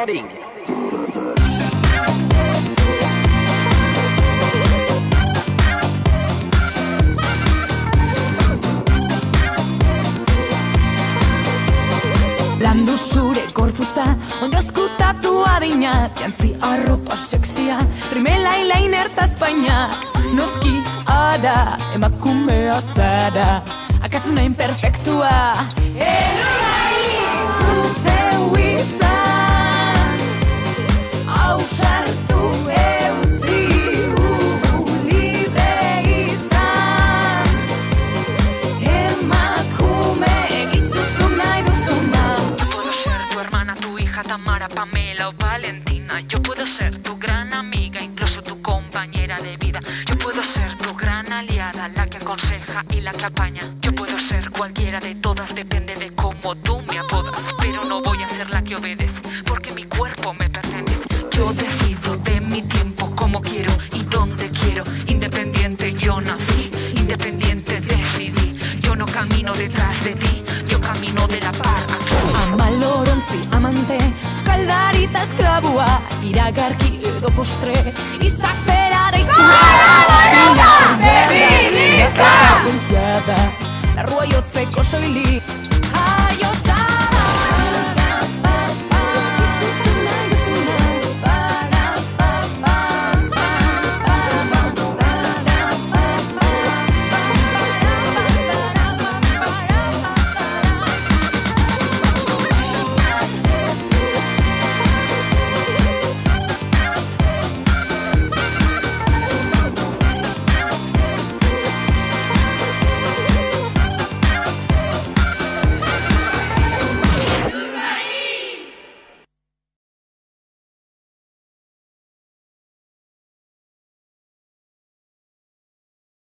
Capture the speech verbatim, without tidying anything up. Recording. Landu zure gorputza, ondo eskutatu adina, jantzi arropa sexia, rimela ilain erta espainak, noski ara, emakumea zara, akatzuna imperfektua, elurra izu zeu izan, ausartu eutzi, ugu libre izan, emakume egizuzu nahi duzuna. Yo puedo ser tu hermana, tu hija, Tamara, Pamela o Valentina. Yo puedo ser tu gran amiga, incluso tu compañera de vida. Yo puedo ser tu gran aliada, la que aconseja y la que apaña. Yo puedo ser cualquiera de todas, depende de cómo tú me apodas. Pero no voy a ser la que obedece, porque mi cuerpo me pertenece. Yo decido de mi tiempo, cómo quiero y dónde quiero. Independiente yo nací, independiente decidí. Yo no camino detrás de ti, yo camino de la par a ti. Amalorontzi amante, eskaldarita esklabua, iragarki edo postre, izak behar.